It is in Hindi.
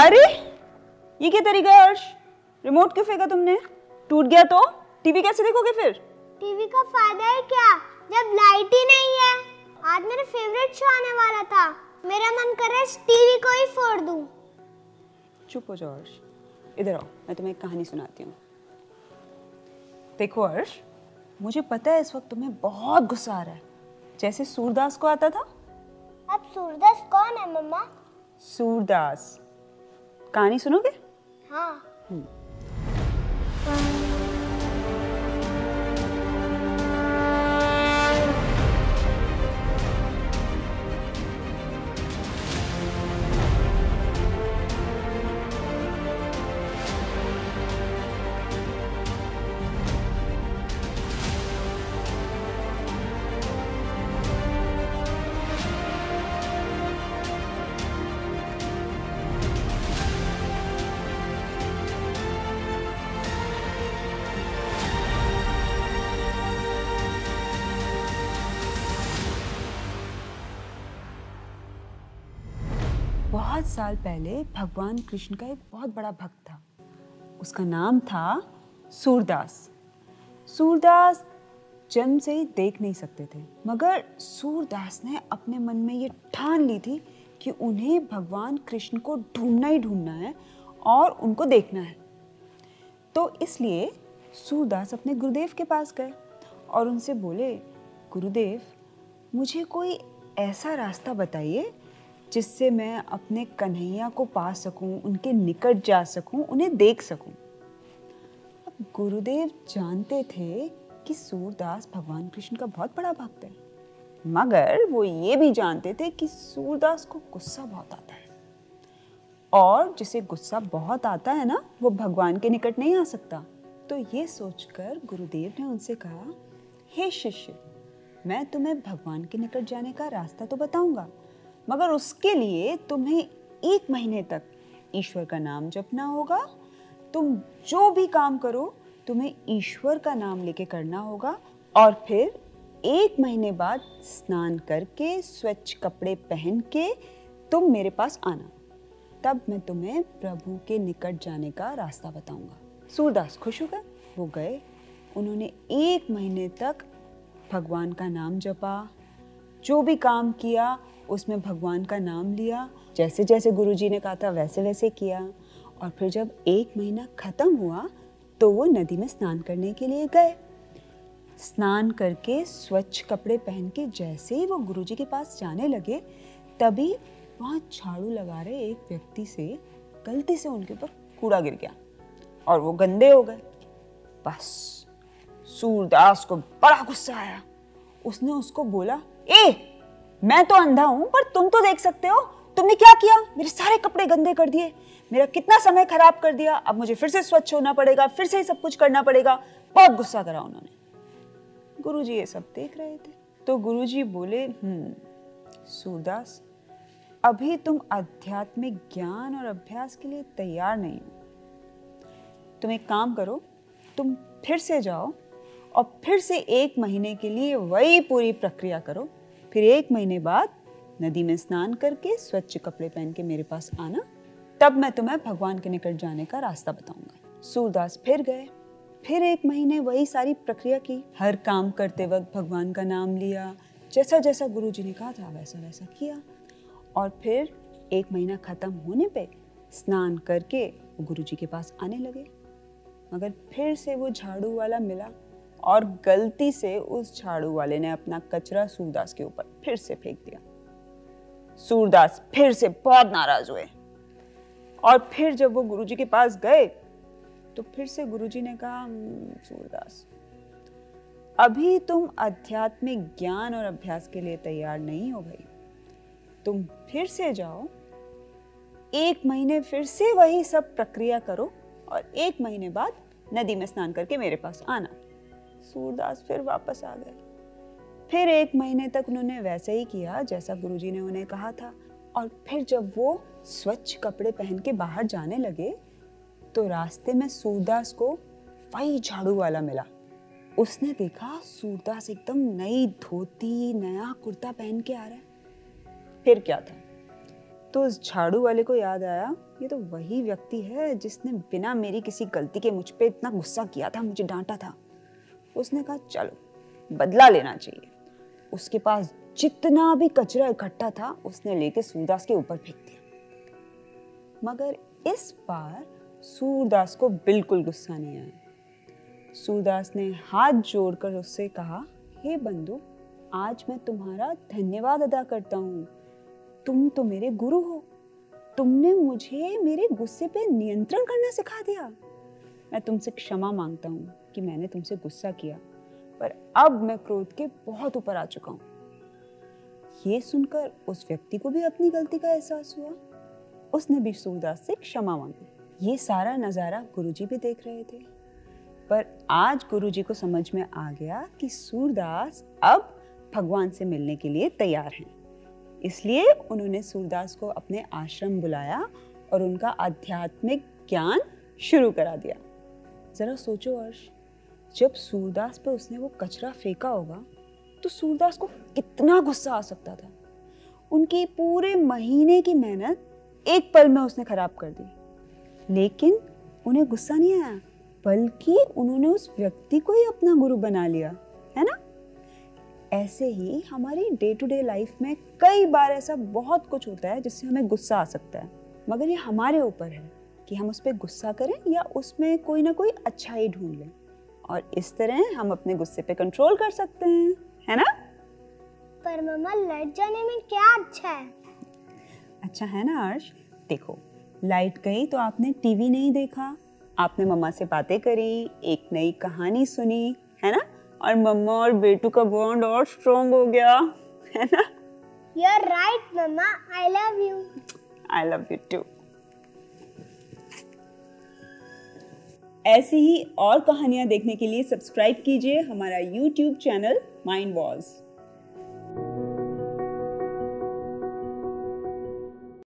अरे ये क्या तरीका है अर्श, रिमोट क्यों फेंका तुमने? टूट गया तो टीवी कैसे देखोगे फिर? टीवी का फायदा है क्या जब लाइट ही नहीं है? आज मेरा फेवरेट शो आने वाला था, मेरा मन कर रहा है टीवी को ही फोड़ दूं। चुप हो जाओ अर्श, इधर आओ, मैं तुम्हें एक कहानी सुनाती हूँ। देखो अर्श, मुझे पता है इस वक्त तुम्हें बहुत गुस्सा आ रहा है, जैसे सूरदास को आता था। अब सूरदास कौन है मम्मा? सूरदास, कहानी सुनोगे? हाँ। बहुत साल पहले भगवान कृष्ण का एक बहुत बड़ा भक्त था, उसका नाम था सूरदास। सूरदास जन्म से ही देख नहीं सकते थे, मगर सूरदास ने अपने मन में ये ठान ली थी कि उन्हें भगवान कृष्ण को ढूंढना ही ढूंढना है और उनको देखना है। तो इसलिए सूरदास अपने गुरुदेव के पास गए और उनसे बोले, गुरुदेव मुझे कोई ऐसा रास्ता बताइए जिससे मैं अपने कन्हैया को पा सकूं, उनके निकट जा सकूं, उन्हें देख सकूं। अब गुरुदेव जानते थे कि सूरदास भगवान कृष्ण का बहुत बड़ा भक्त है, मगर वो ये भी जानते थे कि सूरदास को गुस्सा बहुत आता है, और जिसे गुस्सा बहुत आता है ना, वो भगवान के निकट नहीं आ सकता। तो ये सोचकर गुरुदेव ने उनसे कहा, हे शिष्य, मैं तुम्हें भगवान के निकट जाने का रास्ता तो बताऊंगा, मगर उसके लिए तुम्हें 1 महीने तक ईश्वर का नाम जपना होगा। तुम जो भी काम करो तुम्हें ईश्वर का नाम लेके करना होगा, और फिर 1 महीने बाद स्नान करके स्वच्छ कपड़े पहन के तुम मेरे पास आना, तब मैं तुम्हें प्रभु के निकट जाने का रास्ता बताऊंगा। सूरदास खुश हो गए, वो गए, उन्होंने 1 महीने तक भगवान का नाम जपा, जो भी काम किया उसमें भगवान का नाम लिया, जैसे जैसे गुरुजी ने कहा था वैसे वैसे किया, और फिर जब 1 महीना खत्म हुआ तो वो नदी में स्नान करने के लिए गए। स्नान करके स्वच्छ कपड़े पहन के जैसे ही वो गुरुजी के पास जाने लगे, तभी वहाँ झाड़ू लगा रहे एक व्यक्ति से गलती से उनके ऊपर कूड़ा गिर गया और वो गंदे हो गए। बस सूरदास को बड़ा गुस्सा आया, उसने उसको बोला, ए मैं तो अंधा हूं पर तुम तो देख सकते हो, तुमने क्या किया? मेरे सारे कपड़े गंदे कर दिए, मेरा कितना समय खराब कर दिया, अब मुझे फिर से स्वच्छ होना पड़ेगा, फिर से सब कुछ करना पड़ेगा। बहुत गुस्सा करा उन्होंने। गुरुजी ये सब देख रहे थे, तो गुरुजी बोले, सूरदास अभी तुम आध्यात्मिक ज्ञान और अभ्यास के लिए तैयार नहीं हो। तुम एक काम करो, तुम फिर से जाओ और फिर से 1 महीने के लिए वही पूरी प्रक्रिया करो, फिर 1 महीने बाद नदी में स्नान करके स्वच्छ कपड़े पहन के मेरे पास आना, तब मैं तुम्हें भगवान के निकट जाने का रास्ता बताऊंगा। सूरदास फिर गए, फिर 1 महीने वही सारी प्रक्रिया की, हर काम करते वक्त भगवान का नाम लिया, जैसा जैसा गुरुजी ने कहा था वैसा वैसा किया, और फिर 1 महीना खत्म होने पे स्नान करके वो गुरुजी के पास आने लगे। मगर फिर से वो झाड़ू वाला मिला और गलती से उस झाड़ू वाले ने अपना कचरा सूरदास के ऊपर फिर से फेंक दिया। सूरदास फिर से बहुत नाराज हुए, और फिर जब वो गुरुजी के पास गए तो फिर से गुरुजी ने कहा, सूरदास अभी तुम आध्यात्मिक ज्ञान और अभ्यास के लिए तैयार नहीं हो भाई, तुम फिर से जाओ, 1 महीने फिर से वही सब प्रक्रिया करो, और 1 महीने बाद नदी में स्नान करके मेरे पास आना। सूरदास फिर वापस आ गए, फिर 1 महीने तक उन्होंने वैसे ही किया जैसा गुरुजी ने उन्हें कहा था, और फिर जब वो स्वच्छ कपड़े पहन के बाहर जाने लगे तो रास्ते में सूरदास को वही झाड़ू वाला मिला। उसने देखा सूरदास एकदम नई धोती, नया कुर्ता पहन के आ रहा है। फिर क्या था, तो उस झाड़ू वाले को याद आया, ये तो वही व्यक्ति है जिसने बिना मेरी किसी गलती के मुझ पे इतना गुस्सा किया था, मुझे डांटा था। उसने कहा चलो बदला लेना चाहिए। उसके पास जितना भी कचरा इकट्ठा था उसने लेके सूरदास के ऊपर फेंक दिया। मगर इस बार सूरदास को बिल्कुल गुस्सा नहीं आया। सूरदास ने हाथ जोड़कर उससे कहा, हे बंधु, आज मैं तुम्हारा धन्यवाद अदा करता हूँ। तुम तो मेरे गुरु हो, तुमने मुझे मेरे गुस्से पे नियंत्रण करना सिखा दिया। मैं तुमसे क्षमा मांगता हूँ कि मैंने तुमसे गुस्सा किया, पर अब मैं क्रोध के बहुत ऊपर आ चुका हूँ। ये सुनकर उस व्यक्ति को भी अपनी गलती का एहसास हुआ। उसने भी सूरदास से क्षमा मांगी। ये सारा नज़ारा गुरुजी भी देख रहे थे, पर आज गुरुजी को समझ में आ गया कि सूरदास अब भगवान से मिलने के लिए तैयार हैं। इसलिए उन्होंने सूरदास को अपने आश्रम बुलाया और उनका आध्यात्मिक ज्ञान शुरू करा दिया। ज़रा सोचो अर्श, जब सूरदास पर उसने वो कचरा फेंका होगा तो सूरदास को कितना गुस्सा आ सकता था। उनकी पूरे महीने की मेहनत एक पल में उसने खराब कर दी, लेकिन उन्हें गुस्सा नहीं आया, बल्कि उन्होंने उस व्यक्ति को ही अपना गुरु बना लिया, है ना। ऐसे ही हमारी डे टू डे लाइफ में कई बार ऐसा बहुत कुछ होता है जिससे हमें गुस्सा आ सकता है, मगर ये हमारे ऊपर है कि हम उस पर गुस्सा करें या उसमें कोई ना कोई अच्छाई ढूंढ लें, और इस तरह हम अपने गुस्से पे कंट्रोल कर सकते हैं, है ना। पर मम्मा, लाइट जाने में क्या अच्छा है? अच्छा है ना अर्श, देखो लाइट गई तो आपने टीवी नहीं देखा, आपने मम्मा से बातें करी, एक नई कहानी सुनी, है ना, और मम्मा और बेटू का बॉन्ड और स्ट्रॉन्ग हो गया, है ना। You are right mamma, I love you. I love you too. ऐसी ही और कहानियां देखने के लिए सब्सक्राइब कीजिए हमारा YouTube चैनल माइंड वॉर्स।